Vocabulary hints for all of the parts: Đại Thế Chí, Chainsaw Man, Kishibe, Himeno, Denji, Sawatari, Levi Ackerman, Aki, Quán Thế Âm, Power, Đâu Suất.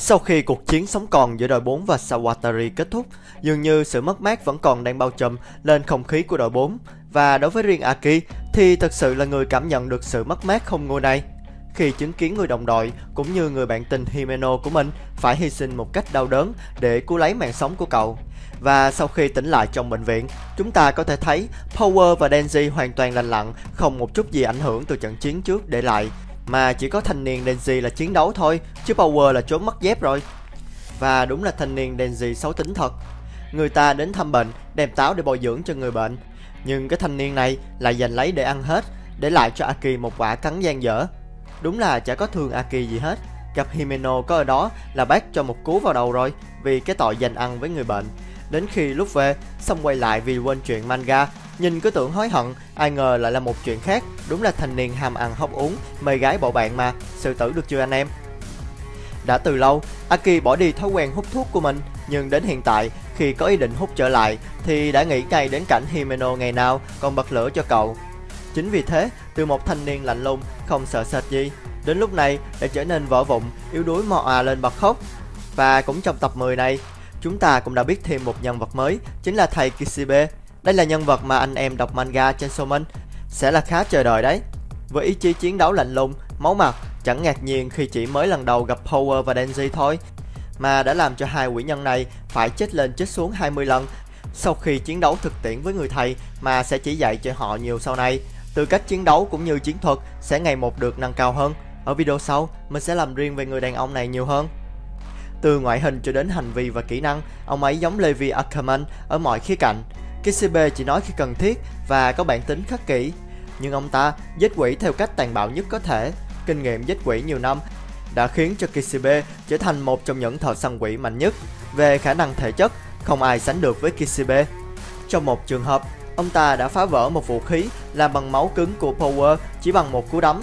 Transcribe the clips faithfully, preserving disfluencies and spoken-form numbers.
Sau khi cuộc chiến sống còn giữa đội bốn và Sawatari kết thúc, dường như sự mất mát vẫn còn đang bao trùm lên không khí của đội bốn. Và đối với riêng Aki thì thật sự là người cảm nhận được sự mất mát không ngôi này, khi chứng kiến người đồng đội cũng như người bạn tình Himeno của mình phải hy sinh một cách đau đớn để cứu lấy mạng sống của cậu. Và sau khi tỉnh lại trong bệnh viện, chúng ta có thể thấy Power và Denji hoàn toàn lành lặn, không một chút gì ảnh hưởng từ trận chiến trước để lại, mà chỉ có thanh niên Denji là chiến đấu thôi, chứ Power là trốn mất dép rồi. Và đúng là thanh niên Denji xấu tính thật. Người ta đến thăm bệnh, đem táo để bồi dưỡng cho người bệnh, nhưng cái thanh niên này lại giành lấy để ăn hết, để lại cho Aki một quả cắn gian dở. Đúng là chả có thương Aki gì hết, gặp Himeno có ở đó là bác cho một cú vào đầu rồi, vì cái tội giành ăn với người bệnh. Đến khi lúc về, xong quay lại vì quên chuyện manga, nhìn cứ tưởng hối hận, ai ngờ lại là một chuyện khác. Đúng là thanh niên ham ăn hóc uống, mê gái bộ bạn mà, sự tử được chưa anh em? Đã từ lâu, Aki bỏ đi thói quen hút thuốc của mình, nhưng đến hiện tại, khi có ý định hút trở lại, thì đã nghĩ ngay đến cảnh Himeno ngày nào còn bật lửa cho cậu. Chính vì thế, từ một thanh niên lạnh lùng, không sợ sệt gì, đến lúc này đã trở nên vỡ vụn, yếu đuối mò à lên bật khóc. Và cũng trong tập mười này, chúng ta cũng đã biết thêm một nhân vật mới, chính là thầy Kishibe. Đây là nhân vật mà anh em đọc manga Chainsaw Man sẽ là khá chờ đợi đấy. Với ý chí chiến đấu lạnh lùng, máu mặt, chẳng ngạc nhiên khi chỉ mới lần đầu gặp Power và Denji thôi, mà đã làm cho hai quỷ nhân này phải chết lên chết xuống hai mươi lần sau khi chiến đấu thực tiễn với người thầy mà sẽ chỉ dạy cho họ nhiều sau này. Từ cách chiến đấu cũng như chiến thuật sẽ ngày một được nâng cao hơn. Ở video sau, mình sẽ làm riêng về người đàn ông này nhiều hơn. Từ ngoại hình cho đến hành vi và kỹ năng, ông ấy giống Levi Ackerman ở mọi khía cạnh. Kishibe chỉ nói khi cần thiết và có bản tính khắc kỷ, nhưng ông ta giết quỷ theo cách tàn bạo nhất có thể. Kinh nghiệm giết quỷ nhiều năm đã khiến cho Kishibe trở thành một trong những thợ săn quỷ mạnh nhất. Về khả năng thể chất, không ai sánh được với Kishibe. Trong một trường hợp, ông ta đã phá vỡ một vũ khí làm bằng máu cứng của Power chỉ bằng một cú đấm.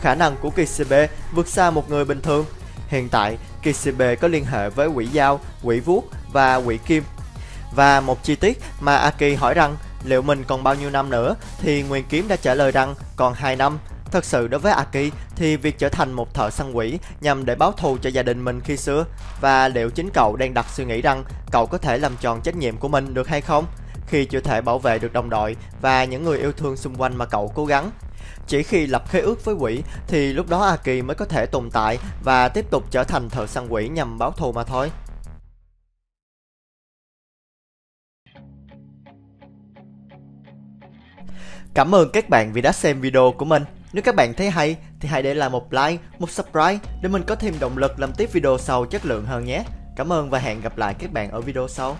Khả năng của Kishibe vượt xa một người bình thường. Hiện tại, Kishibe có liên hệ với quỷ dao, quỷ vuốt và quỷ kim. Và một chi tiết mà Aki hỏi rằng liệu mình còn bao nhiêu năm nữa thì Nguyên Kiếm đã trả lời rằng còn hai năm. Thật sự đối với Aki thì việc trở thành một thợ săn quỷ nhằm để báo thù cho gia đình mình khi xưa. Và liệu chính cậu đang đặt suy nghĩ rằng cậu có thể làm tròn trách nhiệm của mình được hay không, khi chưa thể bảo vệ được đồng đội và những người yêu thương xung quanh mà cậu cố gắng. Chỉ khi lập khế ước với quỷ thì lúc đó Aki mới có thể tồn tại và tiếp tục trở thành thợ săn quỷ nhằm báo thù mà thôi. Cảm ơn các bạn vì đã xem video của mình. Nếu các bạn thấy hay thì hãy để lại một like, một subscribe để mình có thêm động lực làm tiếp video sau chất lượng hơn nhé. Cảm ơn và hẹn gặp lại các bạn ở video sau.